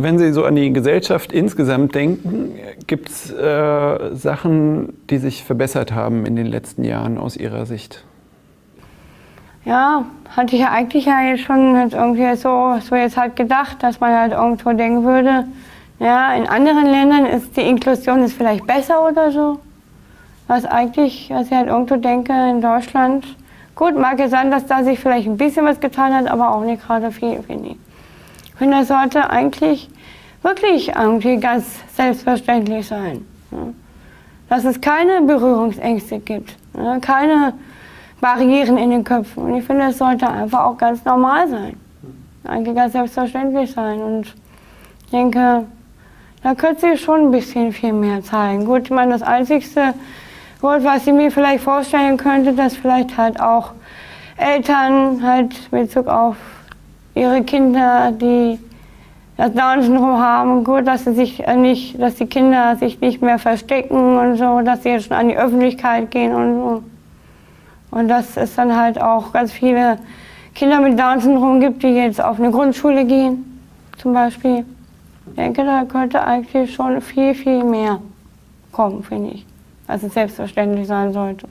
Wenn Sie so an die Gesellschaft insgesamt denken, gibt es Sachen, die sich verbessert haben in den letzten Jahren aus Ihrer Sicht? Ja, hatte ich ja eigentlich schon jetzt irgendwie so jetzt halt gedacht, dass man halt irgendwo denken würde, ja, in anderen Ländern ist die Inklusion ist vielleicht besser oder so. Was ich halt irgendwo denke, in Deutschland, gut, mag es sein, dass da sich vielleicht ein bisschen was getan hat, aber auch nicht gerade viel, wenig. Ich finde, das sollte eigentlich wirklich irgendwie ganz selbstverständlich sein. Ne? Dass es keine Berührungsängste gibt, ne? Keine Barrieren in den Köpfen. Und ich finde, es sollte einfach auch ganz normal sein. Eigentlich ganz selbstverständlich sein. Und ich denke, da könnte sie schon ein bisschen viel mehr zeigen. Gut, ich meine, das Einzigste, was ich mir vielleicht vorstellen könnte, dass vielleicht halt auch Eltern halt in Bezug auf ihre Kinder, die das Down-Syndrom haben, gut, dass die Kinder sich nicht mehr verstecken und so, dass sie jetzt schon an die Öffentlichkeit gehen und so. Und dass es dann halt auch ganz viele Kinder mit Down-Syndrom gibt, die jetzt auf eine Grundschule gehen, zum Beispiel. Ich denke, da könnte eigentlich schon viel, viel mehr kommen, finde ich, als es selbstverständlich sein sollte.